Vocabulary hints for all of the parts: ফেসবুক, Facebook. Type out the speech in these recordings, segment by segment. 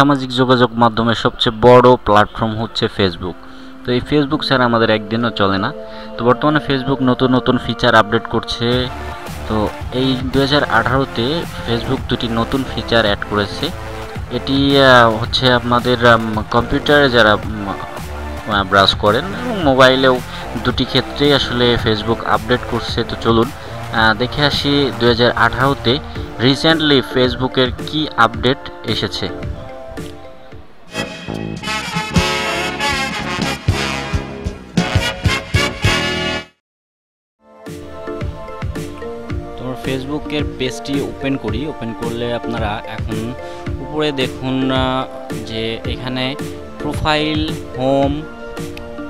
সামাজিক যোগাযোগ মাধ্যমে সবচেয়ে বড় প্ল্যাটফর্ম হচ্ছে ফেসবুক। তো এই ফেসবুক ছাড়া আমাদের একদিনও চলে না। তো বর্তমানে ফেসবুক নতুন নতুন ফিচার আপডেট করছে। তো এই 2018-তে ফেসবুক দুটি নতুন ফিচার অ্যাড করেছে। এটি হচ্ছে আমাদের কম্পিউটারে যারা ব্রাউজ করেন এবং মোবাইলেও দুটি ক্ষেত্রেই আসলে ফেসবুক আপডেট করছে। তো চলুন দেখে আসি 2018-তে রিসেন্টলি ফেসবুকের কি আপডেট এসেছে। ফেসবুকের পেজটি ওপেন করি। ওপেন করলে আপনারা এখন উপরে দেখুন যে এখানে প্রোফাইল, হোম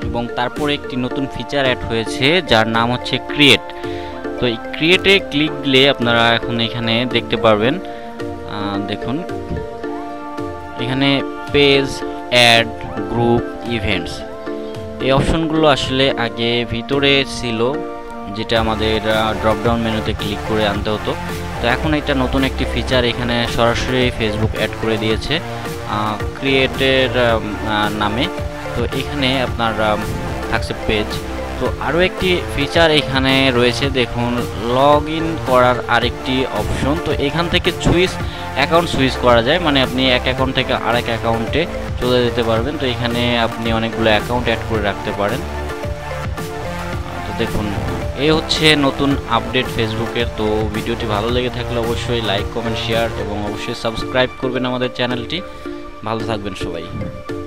এবং তারপরে একটি নতুন ফিচার অ্যাড হয়েছে যার নাম হচ্ছে ক্রিয়েট। তো এই ক্রিয়েটে ক্লিক দিলে আপনারা এখন এখানে দেখতে পারবেন, দেখুন এখানে পেজ, অ্যাড, গ্রুপ, ইভেন্টস, এই অপশনগুলো আসলে আগে ভিতরে ছিল, যেটা আমাদের ড্রপডাউন মেনুতে ক্লিক করে আনতে হতো। তো এখন এটা নতুন একটি ফিচার এখানে সরাসরি ফেসবুক অ্যাড করে দিয়েছে ক্রিয়েটের নামে। তো এখানে আপনার থাকছে পেজ। তো আরও একটি ফিচার এখানে রয়েছে, দেখুন লগ ইন করার আরেকটি অপশন। তো এখান থেকে অ্যাকাউন্ট সুইচ করা যায়, মানে আপনি এক অ্যাকাউন্ট থেকে আরেক অ্যাকাউন্টে চলে যেতে পারবেন। তো এখানে আপনি অনেকগুলো অ্যাকাউন্ট অ্যাড করে রাখতে পারেন। তো দেখুন এই হচ্ছে নতুন আপডেট ফেসবুকের। তো ভিডিওটি ভালো লেগে থাকলে অবশ্যই লাইক, কমেন্ট, শেয়ার এবং অবশ্যই সাবস্ক্রাইব করবেন আমাদের চ্যানেলটি। ভালো থাকবেন সবাই।